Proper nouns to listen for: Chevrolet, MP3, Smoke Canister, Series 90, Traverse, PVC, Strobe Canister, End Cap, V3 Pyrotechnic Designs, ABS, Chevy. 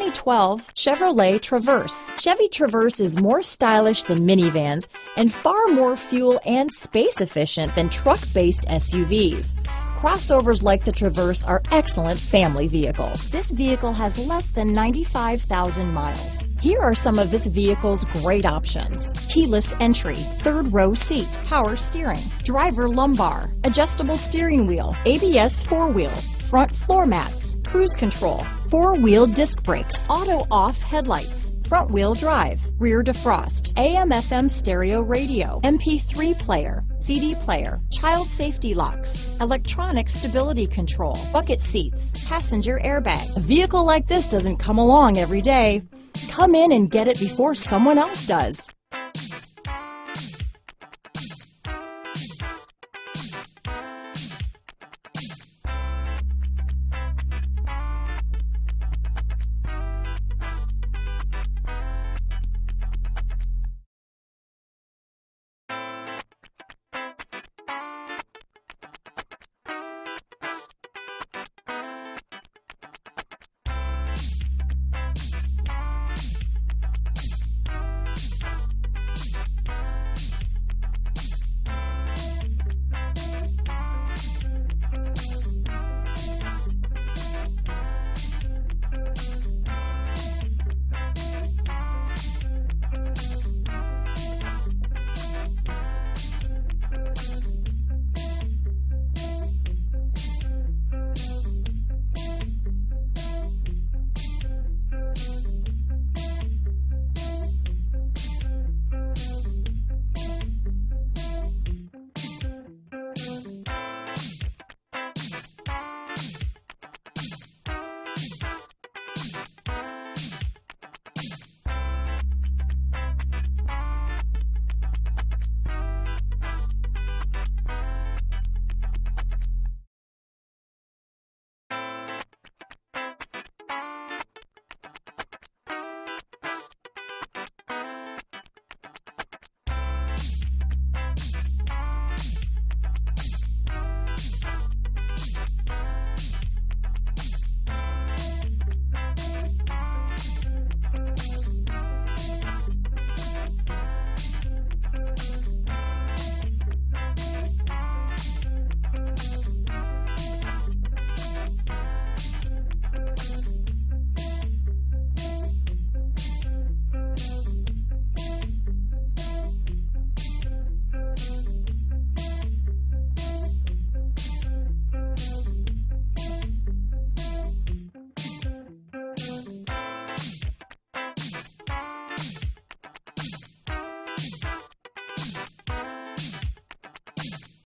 2012 Chevrolet Traverse. Chevy Traverse is more stylish than minivans and far more fuel and space efficient than truck-based SUVs. Crossovers like the Traverse are excellent family vehicles. This vehicle has less than 95,000 miles. Here are some of this vehicle's great options: keyless entry, third row seat, power steering, driver lumbar, adjustable steering wheel, ABS four-wheel, front floor mats, cruise control, four-wheel disc brakes, auto-off headlights, front-wheel drive, rear defrost, AM/FM stereo radio, MP3 player, CD player, child safety locks, electronic stability control, bucket seats, passenger airbag. A vehicle like this doesn't come along every day. Come in and get it before someone else does.